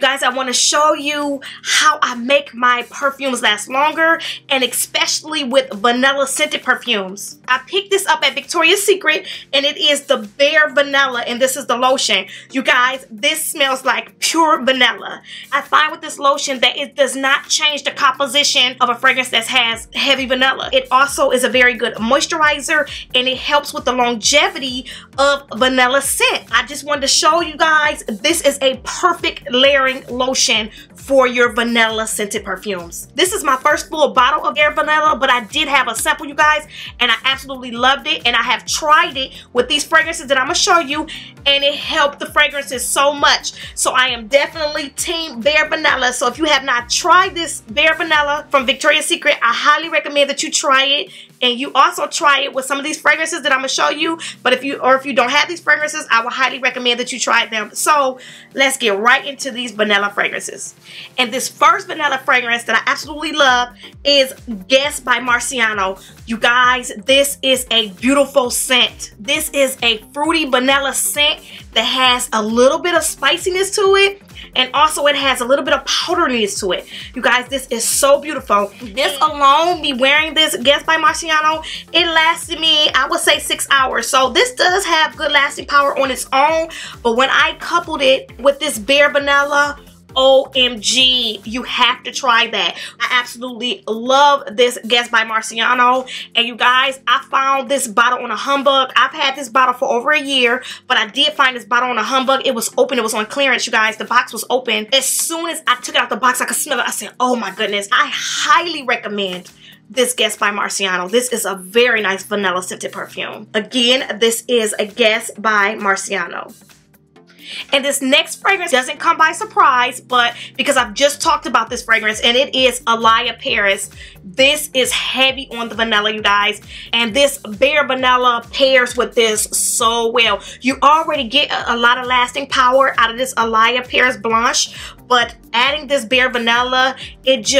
guys, I want to show you how I make my perfumes last longer, and especially with vanilla scented perfumes. I picked this up at Victoria's Secret, and it is the BARE Vanilla, and this is the lotion. You guys, this smells like pure vanilla. I find with this lotion that it does not change the composition of a fragrance that has heavy vanilla. It also is a very good moisturizer, and it helps with the longevity of vanilla scent. I just wanted to show you guys, this is a perfect layering lotion for your vanilla scented perfumes. This is my first full bottle of BARE Vanilla, but I did have a sample, you guys, and I absolutely loved it, and I have tried it with these fragrances that I'm gonna show you, and it helped the fragrances so much. So I am definitely team BARE Vanilla. So if you have not tried this BARE Vanilla from Victoria's Secret, I highly recommend that you try it, and you also try it with some of these fragrances that I'm gonna show you. But if you don't have these fragrances, I will highly recommend that you try them. So let's get right into these vanilla fragrances. And this first vanilla fragrance that I absolutely love is Guess by Marciano. You guys, this is a beautiful scent. This is a fruity vanilla scent that has a little bit of spiciness to it, and also it has a little bit of powderiness to it. You guys, this is so beautiful. This alone, me wearing this Guess by Marciano, it lasted me, I would say, 6 hours. So this does have good lasting power on its own, but when I coupled it with this BARE Vanilla, OMG, you have to try that. I absolutely love this Guess by Marciano. And you guys, I found this bottle on a humbug. I've had this bottle for over a year, but I did find this bottle on a humbug. It was open, it was on clearance, you guys. The box was open. As soon as I took it out the box, I could smell it. I said, oh my goodness. I highly recommend this Guess by Marciano. This is a very nice vanilla scented perfume. Again, this is a Guess by Marciano. And this next fragrance doesn't come by surprise, but because I've just talked about this fragrance, and it is Alaia Paris. This is heavy on the vanilla, you guys, and this BARE Vanilla pairs with this so well. You already get a lot of lasting power out of this Alaia Paris Blanche, but adding this BARE Vanilla, it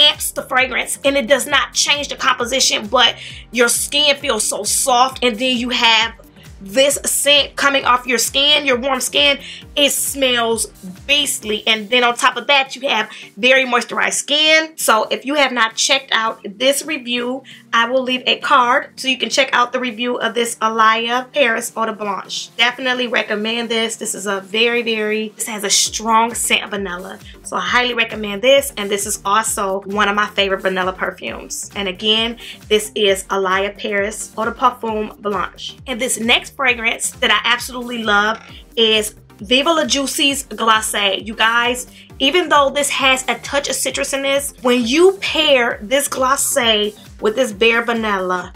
amps the fragrance, and it does not change the composition, but your skin feels so soft, and then you have this scent coming off your skin, your warm skin. It smells beastly, and then on top of that, you have very moisturized skin. So if you have not checked out this review, I will leave a card so you can check out the review of this Alaia Paris Eau de Blanche. Definitely recommend this. This is a this has a strong scent of vanilla, so I highly recommend this, and this is also one of my favorite vanilla perfumes. And again, this is Alaia Paris Eau de Parfum Blanche. And this next fragrance that I absolutely love is Viva La Juicy Glace'. You guys, even though this has a touch of citrus in this, when you pair this glace with this BARE Vanilla,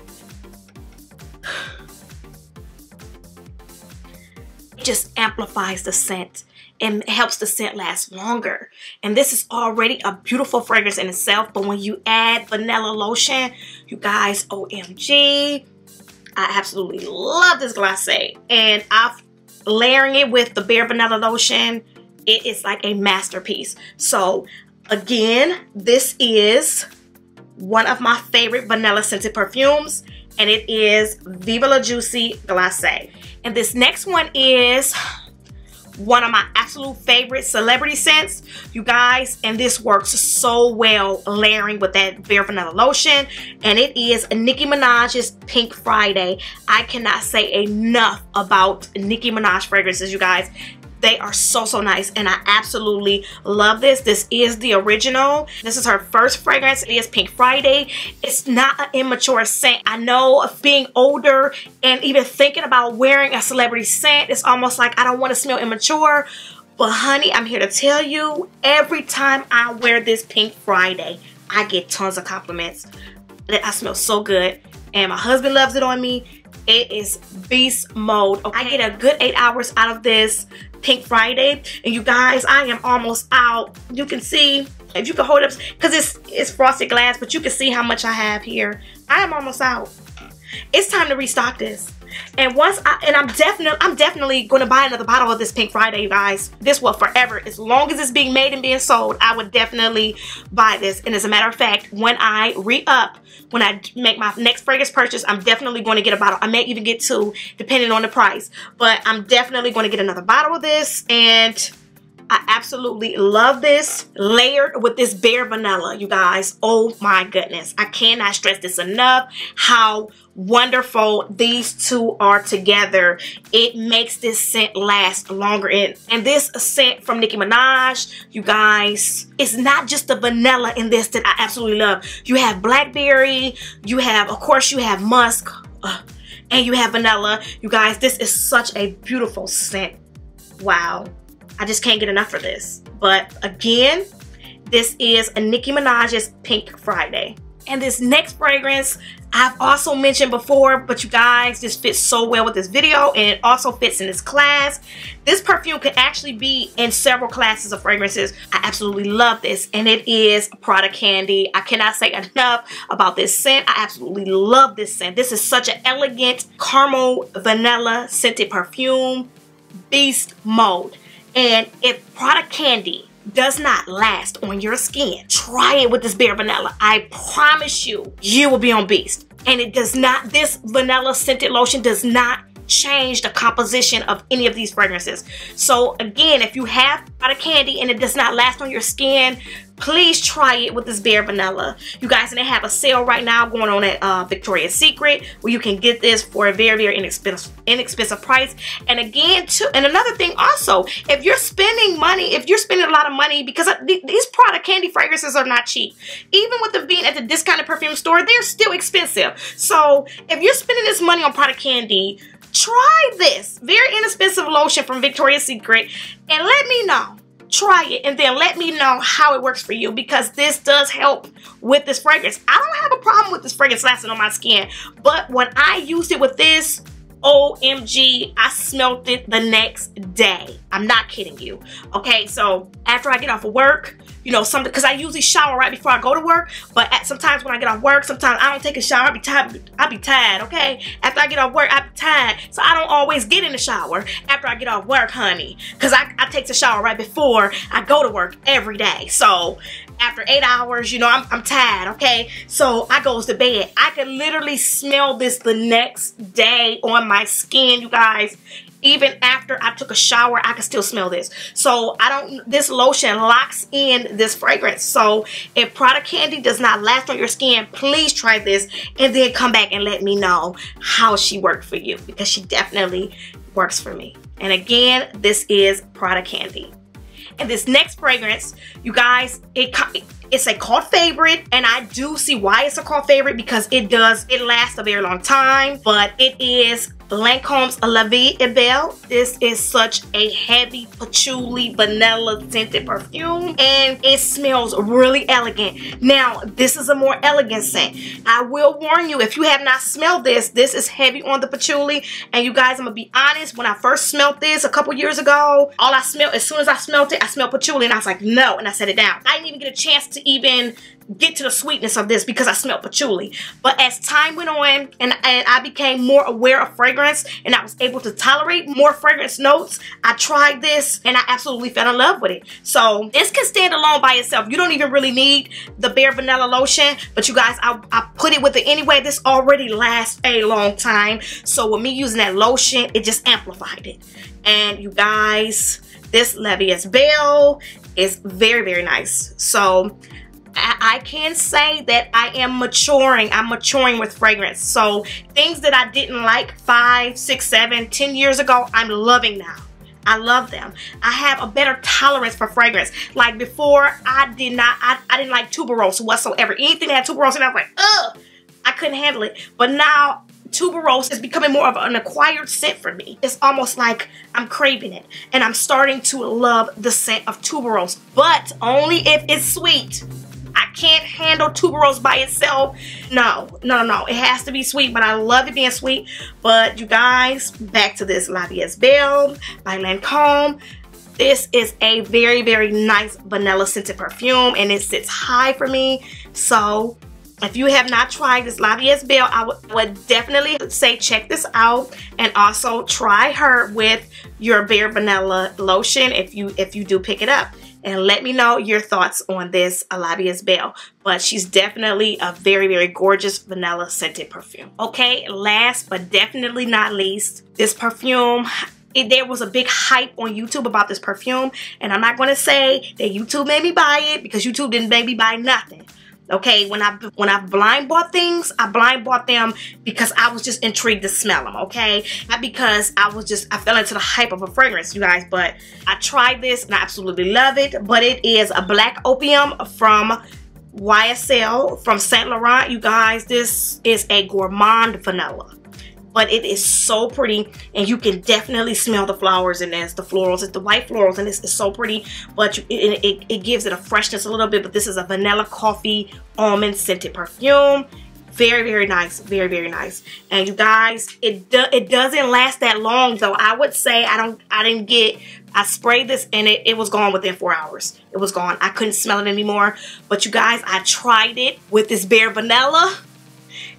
it just amplifies the scent and helps the scent last longer. And this is already a beautiful fragrance in itself, but when you add vanilla lotion, you guys, OMG. I absolutely love this glace, and I'm layering it with the BARE Vanilla lotion. It is like a masterpiece. So again, this is one of my favorite vanilla scented perfumes, and it is Viva La Juicy Glace. And this next one is one of my absolute favorite celebrity scents, you guys, and this works so well layering with that BARE Vanilla lotion, and it is Nicki Minaj's Pink Friday. I cannot say enough about Nicki Minaj fragrances, you guys. They are so nice, and I absolutely love this. This is the original. This is her first fragrance. It is Pink Friday. It's not an immature scent. I know being older and even thinking about wearing a celebrity scent, it's almost like I don't want to smell immature. But honey, I'm here to tell you, every time I wear this Pink Friday, I get tons of compliments. I smell so good, and my husband loves it on me. It is beast mode. Okay. I get a good 8 hours out of this Pink Friday, and you guys, I am almost out. You can see, if you can hold up, because it's frosted glass, but you can see how much I have here. I am almost out. It's time to restock this. And once I'm definitely going to buy another bottle of this Pink Friday, you guys. This will forever, as long as it's being made and being sold, I would definitely buy this. And as a matter of fact, when I re-up, when I make my next fragrance purchase, I'm definitely going to get a bottle. I may even get two, depending on the price. But I'm definitely going to get another bottle of this, and I absolutely love this, layered with this Bare Vanilla, you guys. Oh my goodness, I cannot stress this enough, how wonderful these two are together. It makes this scent last longer. And this scent from Nicki Minaj, you guys, it's not just the vanilla in this that I absolutely love. You have blackberry, you have, of course, you have musk, and you have vanilla. You guys, this is such a beautiful scent. Wow, I just can't get enough for this. But again, this is a Nicki Minaj's Pink Friday. And this next fragrance I've also mentioned before, but you guys, this fits so well with this video, and it also fits in this class. This perfume could actually be in several classes of fragrances. I absolutely love this, and it is Prada Candy. I cannot say enough about this scent. I absolutely love this scent. This is such an elegant caramel vanilla scented perfume, beast mode. And if Prada Candy does not last on your skin, try it with this Bare Vanilla. I promise you, you will be on beast. And it does not, this vanilla scented lotion does not change the composition of any of these fragrances. So again, if you have Prada Candy and it does not last on your skin, please try it with this Bare Vanilla. You guys, and they have a sale right now going on at Victoria's Secret, where you can get this for a very, very inexpensive price. And again, too, and another thing also, if you're spending money, if you're spending a lot of money, because these Prada Candy fragrances are not cheap. Even with them being at the discounted perfume store, they're still expensive. So if you're spending this money on Prada Candy, try this very inexpensive lotion from Victoria's Secret and let me know. Try it and then let me know how it works for you, because this does help with this fragrance. I don't have a problem with this fragrance lasting on my skin, but when I used it with this, OMG, I smelled it the next day. I'm not kidding you. Okay, so after I get off of work, you know, something, because I usually shower right before I go to work, but sometimes when I get off work, sometimes I don't take a shower. I be tired, okay? After I get off work, I be tired, so I don't always get in the shower after I get off work, honey, because I take the shower right before I go to work every day. So after 8 hours, you know, I'm tired, okay? So I goes to bed. I could literally smell this the next day on my skin, you guys. Even after I took a shower, I can still smell this. So this lotion locks in this fragrance. So if Prada Candy does not last on your skin, please try this and then come back and let me know how she worked for you, because she definitely works for me. And again, this is Prada Candy. And this next fragrance, you guys, it's a cult favorite, and I do see why it's a cult favorite, because it lasts a very long time. But it is Lancome's La Vie est Belle. This is such a heavy patchouli vanilla scented perfume, and it smells really elegant. Now, this is a more elegant scent. I will warn you, if you have not smelled this, this is heavy on the patchouli. And you guys, I'm gonna be honest, when I first smelled this a couple years ago, all I smelled, as soon as I smelled it, I smelled patchouli, and I was like, no, and I set it down. I didn't even get a chance to even get to the sweetness of this because I smelled patchouli. But as time went on and I became more aware of fragrance, and I was able to tolerate more fragrance notes, I tried this and I absolutely fell in love with it. So this can stand alone by itself. You don't even really need the Bare Vanilla lotion, but you guys, I put it with it anyway. This already lasts a long time, so with me using that lotion, it just amplified it. And you guys, this La Vie est Belle is very, very nice. So I can say that I am maturing. I'm maturing with fragrance. So things that I didn't like 5, 6, 7, 10 years ago, I'm loving now. I love them. I have a better tolerance for fragrance. Like before, I didn't like tuberose whatsoever. Anything that had tuberose, and I was like, ugh, I couldn't handle it. But now tuberose is becoming more of an acquired scent for me. It's almost like I'm craving it, and I'm starting to love the scent of tuberose, but only if it's sweet. I can't handle tuberose by itself. No. It has to be sweet, but I love it being sweet. But you guys, back to this La Vie est Belle by Lancôme. This is a very, very nice vanilla scented perfume, and it sits high for me. So if you have not tried this La Vie est Belle, I would definitely say check this out, and also try her with your Bare Vanilla lotion if you do pick it up. And let me know your thoughts on this La Vie est Belle. But she's definitely a very, very gorgeous vanilla scented perfume. Okay, last but definitely not least, this perfume, there was a big hype on YouTube about this perfume, and I'm not going to say that YouTube made me buy it, because YouTube didn't make me buy nothing. Okay, when I blind bought things, I blind bought them because I was just intrigued to smell them, okay? Not because I fell into the hype of a fragrance, you guys, but I tried this and I absolutely love it. But it is a Black Opium from YSL, from Saint Laurent. You guys, this is a gourmand vanilla. But it is so pretty, and you can definitely smell the flowers in this, the florals, the white florals, and it's so pretty. But it gives it a freshness a little bit. But this is a vanilla coffee almond scented perfume. Very, very nice. Very, very nice. And you guys, it doesn't last that long though. I would say I sprayed this and it was gone within 4 hours. It was gone. I couldn't smell it anymore. But you guys, I tried it with this Bare Vanilla,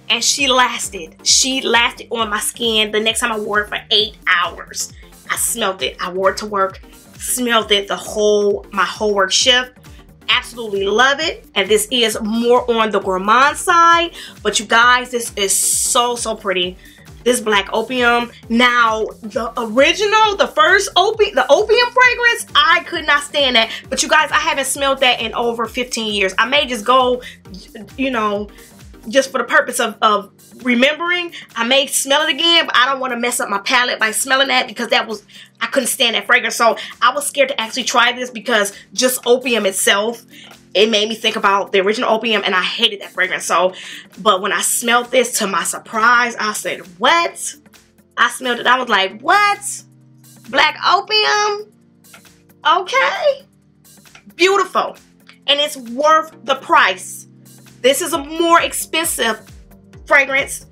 and she lasted. She lasted on my skin. The next time I wore it for 8 hours. I smelled it. I wore it to work. Smelled it my whole work shift. Absolutely love it. And this is more on the gourmand side. But you guys, this is so, so pretty. This Black Opium. Now, the original, the first opium, the opium fragrance, I could not stand that. But you guys, I haven't smelled that in over 15 years. I may just go, you know, just for the purpose of remembering, I may smell it again, but I don't want to mess up my palette by smelling that, because I couldn't stand that fragrance. So I was scared to actually try this, because just opium itself, it made me think about the original opium, and I hated that fragrance. So, but when I smelled this, to my surprise, I said, what? I smelled it. I was like, what? Black Opium? Okay. Beautiful. And it's worth the price. This is a more expensive fragrance.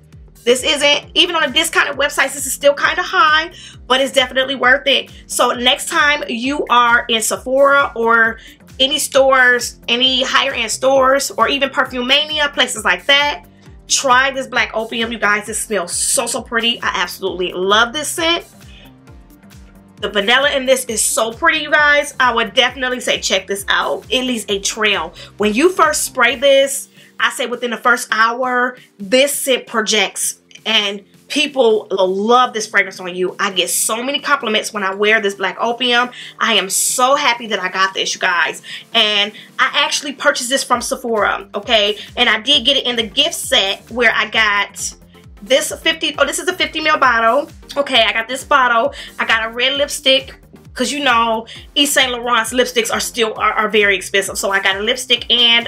This isn't, even on a discounted website, this is still kind of high, but it's definitely worth it. So next time you are in Sephora or any stores, any higher end stores, or even Perfumania, places like that, try this Black Opium, you guys. This smells so, so pretty. I absolutely love this scent. The vanilla in this is so pretty, you guys. I would definitely say check this out. It leaves a trail. When you first spray this, I say within the first hour, this scent projects, and people love this fragrance on you. I get so many compliments when I wear this Black Opium. I am so happy that I got this, you guys. And I actually purchased this from Sephora, okay? And I did get it in the gift set, where I got this this is a 50ml bottle. Okay, I got this bottle. I got a red lipstick, because you know, Yves Saint Laurent's lipsticks are still are very expensive. So I got a lipstick and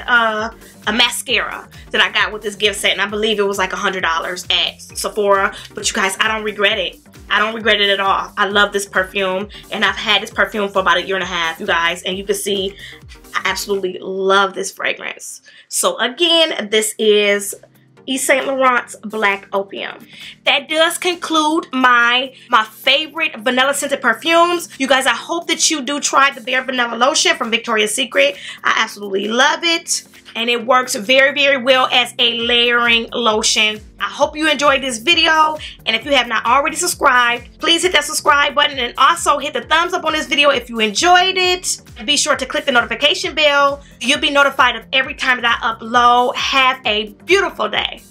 a mascara that I got with this gift set, and I believe it was like $100 at Sephora. But you guys, I don't regret it. I don't regret it at all. I love this perfume, and I've had this perfume for about 1.5 years, you guys, and you can see I absolutely love this fragrance. So again, this is Yves Saint Laurent's Black Opium. That does conclude my favorite vanilla scented perfumes. You guys, I hope that you do try the Bare Vanilla Lotion from Victoria's Secret. I absolutely love it, and it works very, very well as a layering lotion. I hope you enjoyed this video, and if you have not already subscribed, please hit that subscribe button, and also hit the thumbs up on this video if you enjoyed it. Be sure to click the notification bell. You'll be notified of every time that I upload. Have a beautiful day.